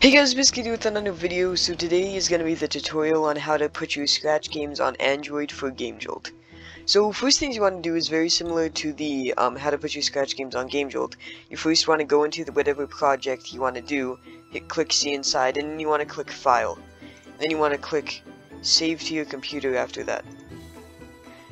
Hey guys, Bisket Dog with another video. So today is going to be the tutorial on how to put your Scratch games on Android for Gamejolt. So first things you want to do is very similar to the how to put your Scratch games on Gamejolt. You first want to go into the whatever project you want to do, hit click C inside, and then you want to click File. Then you want to click Save to your computer after that.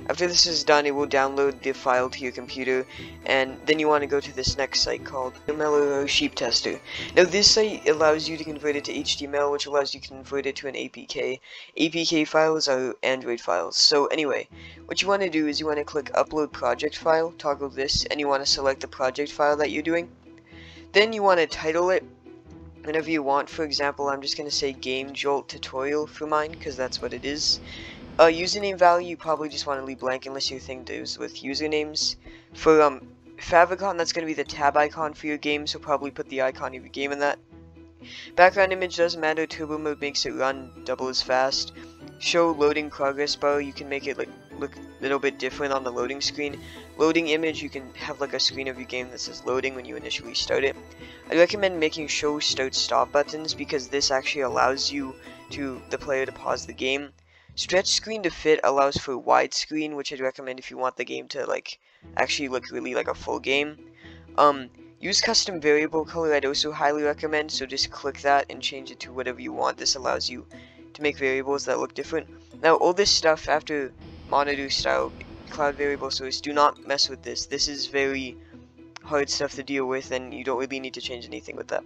After this is done, it will download the file to your computer, and then you want to go to this next site called HTMLifier Sheep Tester. Now this site allows you to convert it to HTML, which allows you to convert it to an APK. APK files are Android files. So anyway, what you want to do is you want to click Upload Project File, toggle this, and you want to select the project file that you're doing. Then you want to title it whenever you want. For example, I'm just going to say Gamejolt Tutorial for mine, because that's what it is. Username value, you probably just want to leave blank unless your thing deals with usernames. For favicon, that's going to be the tab icon for your game, so probably put the icon of your game in that. Background image doesn't matter, turbo mode makes it run double as fast. Show loading progress bar, you can make it like look a little bit different on the loading screen. Loading image, you can have like a screen of your game that says loading when you initially start it. I recommend making show start stop buttons because this actually allows the player to pause the game. Stretch screen to fit allows for widescreen, which I'd recommend if you want the game to like actually look really like a full game. Use custom variable color, I'd also highly recommend, so just click that and change it to whatever you want. This allows you to make variables that look different. Now all this stuff after monitor style, cloud variable source, do not mess with this. This is very hard stuff to deal with and you don't really need to change anything with that.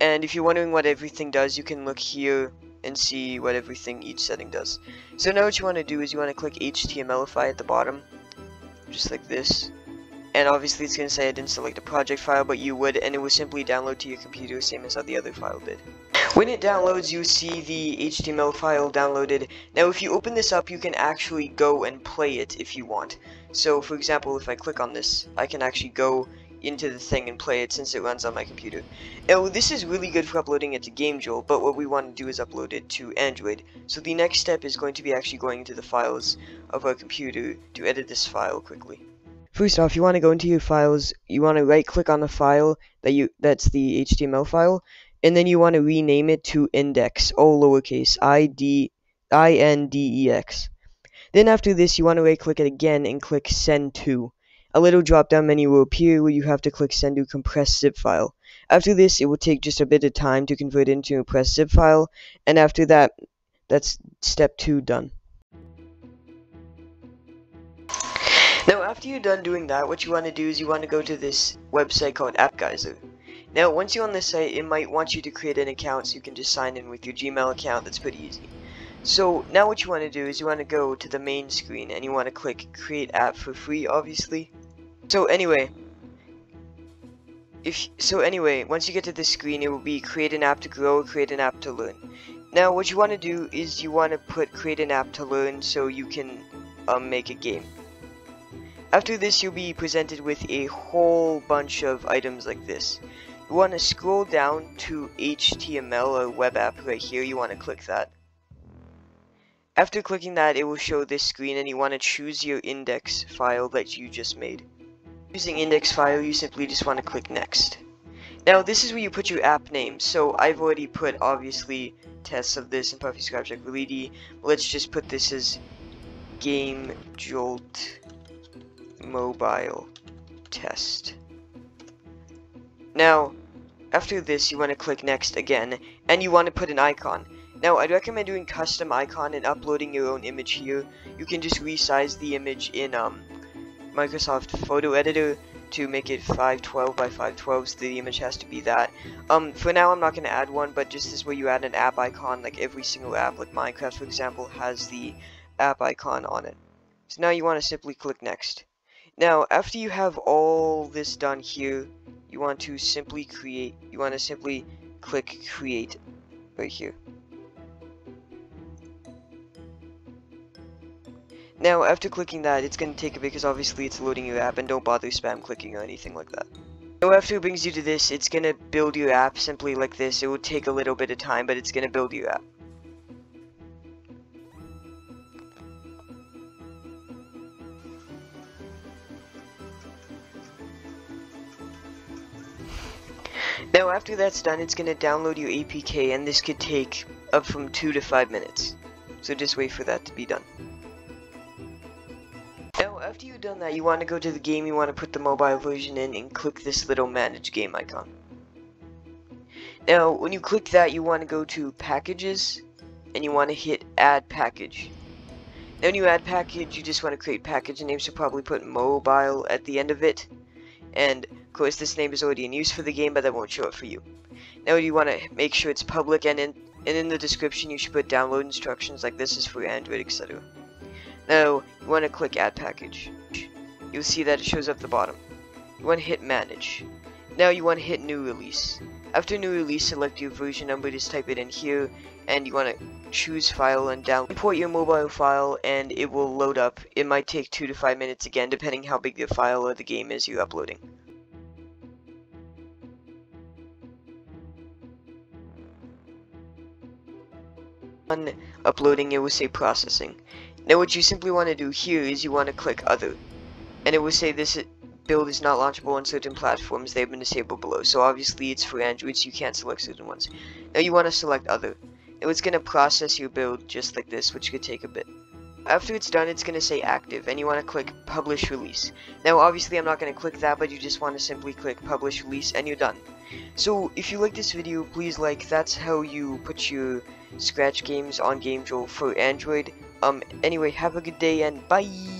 And if you're wondering what everything does, you can look here and see what everything each setting does. So now what you want to do is you want to click HTMLify at the bottom, just like this, and obviously it's going to say I didn't select a project file, but you would, and it will simply download to your computer, same as how the other file did. When it downloads, you see the HTML file downloaded. Now if you open this up, you can actually go and play it if you want. So for example, if I click on this, I can actually go into the thing and play it since it runs on my computer. Now this is really good for uploading it to Gamejolt, but what we want to do is upload it to Android. So the next step is going to be actually going into the files of our computer to edit this file quickly. First off, you want to go into your files, you want to right click on the file that's the HTML file, and then you want to rename it to index, all lowercase, INDEX. Then after this you want to right click it again and click send to. A little drop-down menu will appear where you have to click send to compressed zip file. After this, it will take just a bit of time to convert it into a compressed zip file, and after that, that's step 2 done. Now, after you're done doing that, what you want to do is you want to go to this website called AppGeyser. Now, once you're on this site, it might want you to create an account so you can just sign in with your Gmail account. That's pretty easy. So now what you want to do is you want to go to the main screen and you want to click create app for free, obviously. So anyway, once you get to this screen, it will be create an app to grow, create an app to learn. Now what you want to do is you want to put create an app to learn so you can make a game. After this, you'll be presented with a whole bunch of items like this. You want to scroll down to HTML or web app right here. You want to click that. After clicking that, it will show this screen and you want to choose your index file that you just made. Using index file, you simply just want to click next. Now this is where you put your app name, so I've already put obviously tests of this and Puffy's CrabShack Velleity. Let's just put this as Gamejolt Mobile Test. Now after this you want to click next again and you want to put an icon. Now, I'd recommend doing custom icon and uploading your own image here. You can just resize the image in Microsoft Photo Editor to make it 512 by 512, so the image has to be that. For now, I'm not going to add one, but just this way you add an app icon, like every single app, like Minecraft, for example, has the app icon on it. So now you want to simply click next. Now, after you have all this done here, you want to simply click create right here. Now, after clicking that, it's going to take a bit because obviously it's loading your app, and don't bother spam clicking or anything like that. So after it brings you to this, it's going to build your app simply like this. It will take a little bit of time, but it's going to build your app. Now after that's done, it's going to download your APK, and this could take up from 2 to 5 minutes. So just wait for that to be done. Now after you've done that, you want to go to the game, you want to put the mobile version in, and click this little manage game icon. Now when you click that, you want to go to packages, and you want to hit add package. Now when you add package, you just want to create package names, so probably put mobile at the end of it. And of course this name is already in use for the game, but that won't show it for you. Now you want to make sure it's public, and in the description you should put download instructions, like this is for Android, etc. Now you want to click add package. You'll see that it shows up the bottom. You want to hit manage. Now you want to hit new release. After new release, select your version number, just type it in here, and you want to choose file and download. Import your mobile file and it will load up. It might take 2 to 5 minutes again, depending how big the file or the game is you're uploading. On uploading, it will say processing. Now what you simply want to do here is you want to click other, and it will say this build is not launchable on certain platforms, they have been disabled below. So obviously it's for Android, so you can't select certain ones. Now you want to select other. Now it's going to process your build just like this, which could take a bit. After it's done, it's going to say active, and you want to click publish release. Now obviously I'm not going to click that, but you just want to simply click publish release and you're done. So if you like this video, please like. That's how you put your Scratch games on Gamejolt for Android. Anyway, have a good day and bye!